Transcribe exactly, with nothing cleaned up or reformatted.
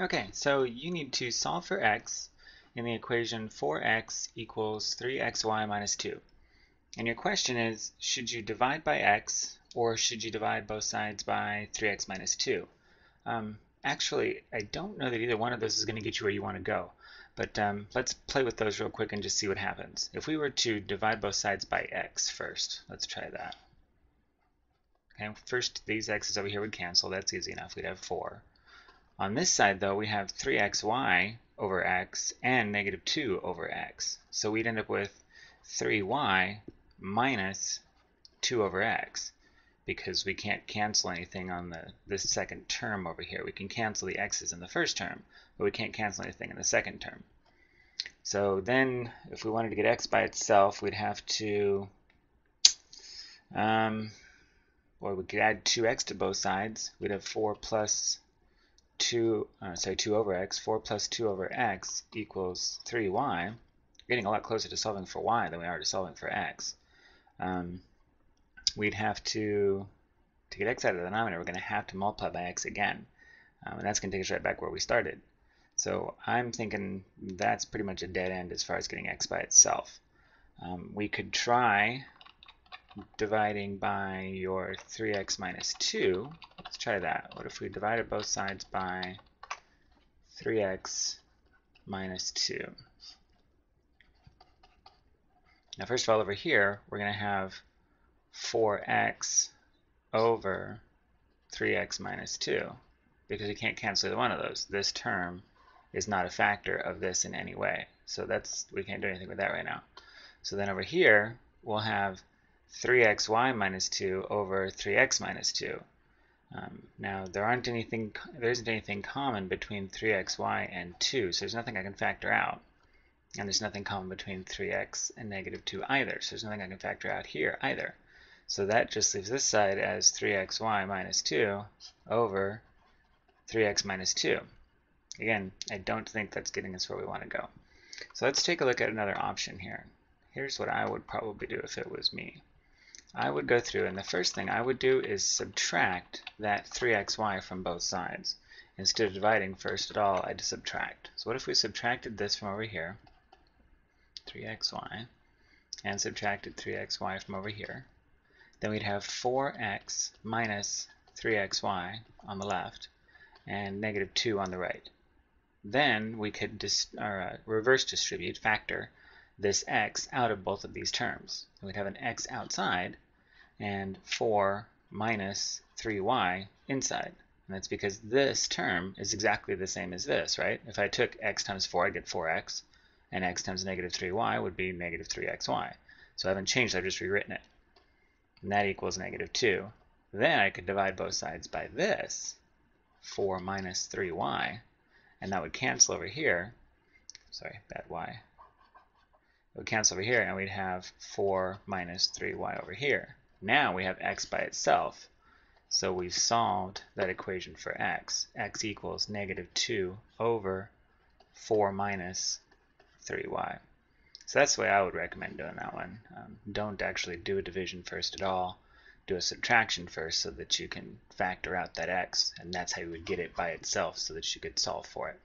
Okay, so you need to solve for x in the equation four x equals three x y minus two. And your question is, should you divide by x or should you divide both sides by three x minus two? Um, actually, I don't know that either one of those is going to get you where you want to go. But um, let's play with those real quick and just see what happens. If we were to divide both sides by x first, let's try that. Okay, first these x's over here would cancel. That's easy enough. We'd have four. On this side, though, we have three x y over x and negative two over x. So we'd end up with three y minus two over x, because we can't cancel anything on the this second term over here. We can cancel the x's in the first term, but we can't cancel anything in the second term. So then if we wanted to get x by itself, we'd have to, um, or we could add two x to both sides. We'd have four plus two, uh, sorry, two over x. four plus two over x equals three y. We're getting a lot closer to solving for y than we are to solving for x. Um, we'd have to, to get x out of the denominator, we're going to have to multiply by x again. Um, and that's going to take us right back where we started. So I'm thinking that's pretty much a dead end as far as getting x by itself. Um, we could try dividing by your three x minus two. Let's try that. What if we divided both sides by three x minus two? Now, first of all, over here, we're going to have four x over three x minus two, because we can't cancel either one of those. This term is not a factor of this in any way. So that's, we can't do anything with that right now. So then over here, we'll have three x y minus two over three x minus two. Um, now there aren't anything, there isn't anything common between three x y and two, so there's nothing I can factor out. And there's nothing common between three x and negative two either, so there's nothing I can factor out here either. So that just leaves this side as three x y minus two over three x minus two. Again, I don't think that's getting us where we want to go. So let's take a look at another option here. Here's what I would probably do if it was me. I would go through, and the first thing I would do is subtract that three x y from both sides. Instead of dividing first at all, I'd subtract. So what if we subtracted this from over here, three x y, and subtracted three x y from over here? Then we'd have four x minus three x y on the left, and negative two on the right. Then we could dis or, uh, reverse distribute, factor, this x out of both of these terms. And we'd have an x outside and four minus three y inside. And that's because this term is exactly the same as this, right? If I took x times four, I'd get four x, and x times negative three y would be negative three x y. So I haven't changed, I've just rewritten it. And that equals negative two. Then I could divide both sides by this, four minus three y, and that would cancel over here. Sorry, bad y. It would cancel over here, and we'd have four minus three y over here. Now we have x by itself, so we've solved that equation for x. X equals negative two over four minus three y. So that's the way I would recommend doing that one. Um, don't actually do a division first at all. Do a subtraction first so that you can factor out that x, and that's how you would get it by itself so that you could solve for it.